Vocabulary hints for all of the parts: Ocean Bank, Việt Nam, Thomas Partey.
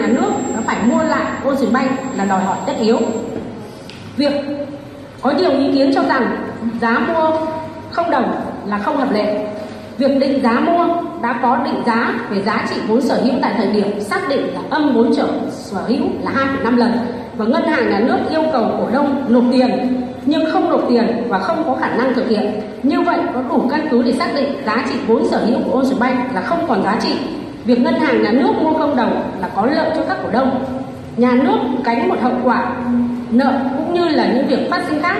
nhà nước nó phải mua lại Ocean Bank là đòi hỏi tất yếu. Việc có nhiều ý kiến cho rằng giá mua không đồng là không hợp lệ. Việc định giá mua đã có định giá về giá trị vốn sở hữu tại thời điểm xác định là âm vốn sở hữu là 2,5 lần và ngân hàng nhà nước yêu cầu cổ đông nộp tiền nhưng không nộp tiền và không có khả năng thực hiện. Như vậy có đủ căn cứ để xác định giá trị vốn sở hữu của Ocean Bank là không còn giá trị. Việc ngân hàng nhà nước mua không đồng là có lợi cho các cổ đông. Nhà nước gánh một hậu quả nợ cũng như là những việc phát sinh khác.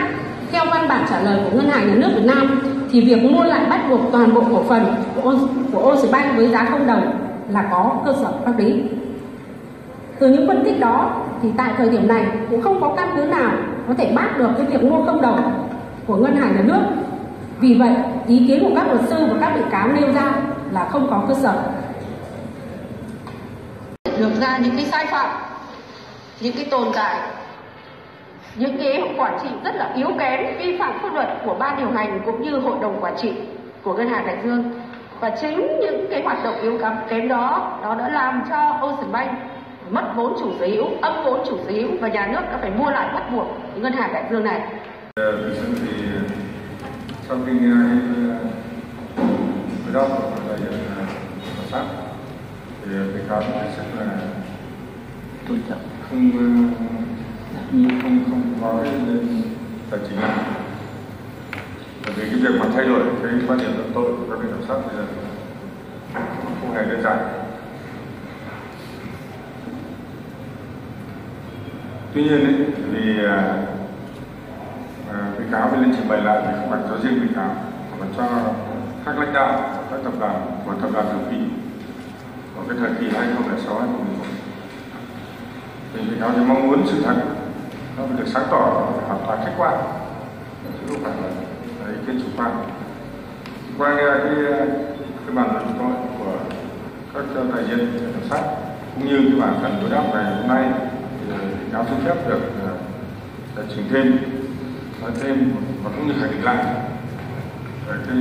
Theo văn bản trả lời của Ngân hàng Nhà nước Việt Nam thì việc mua lại bắt buộc toàn bộ cổ phần của Ocean Bank với giá không đồng là có cơ sở pháp lý. Từ những phân tích đó thì tại thời điểm này cũng không có căn cứ nào có thể bác được cái việc mua không đồng của Ngân hàng Nhà nước. Vì vậy, ý kiến của các luật sư và các bị cáo nêu ra là không có cơ sở. Được ra những cái sai phạm, những cái tồn tại, những cái quản trị rất là yếu kém, vi phạm pháp luật của ban điều hành cũng như hội đồng quản trị của Ngân hàng Đại Dương. Và chính những cái hoạt động yếu kém đó, nó đã làm cho Ocean Bank mất vốn chủ sở hữu, âm vốn chủ sở hữu và nhà nước đã phải mua lại bắt buộc Ngân hàng Đại Dương này. Thì sau khi người đó đại diện hợp tác thì bị cáo rất là tôn trọng, không nói lên tài chính, bởi vì cái việc mà thay đổi cái quan điểm luận tội của các vị giám sát thì là không hề đơn giản. Tuy nhiên ấy, vì bị cáo phải lên trình bày lại thì không phải cho riêng bị cáo mà cho các lãnh đạo các tập đoàn của tập đoàn dầu khí của cái thời kỳ 2006-2011. Thì bị cáo chỉ mong muốn sự thật nó phải được sáng tỏ, hoàn toàn khách quan chứ không phải là ý kiến chủ quan. Qua nghe cái bản luận của các đại diện giám sát cũng như cái bản phần đối đáp ngày hôm nay thì bị cáo xin phép được chỉnh thêm, nói thêm và cũng như khẳng định lại cái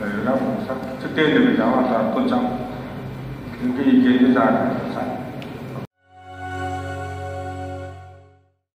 lời đối đáp của giám sát. Trước tiên thì bị cáo hoàn toàn tôn trọng những cái ý kiến đưa ra của giám sát.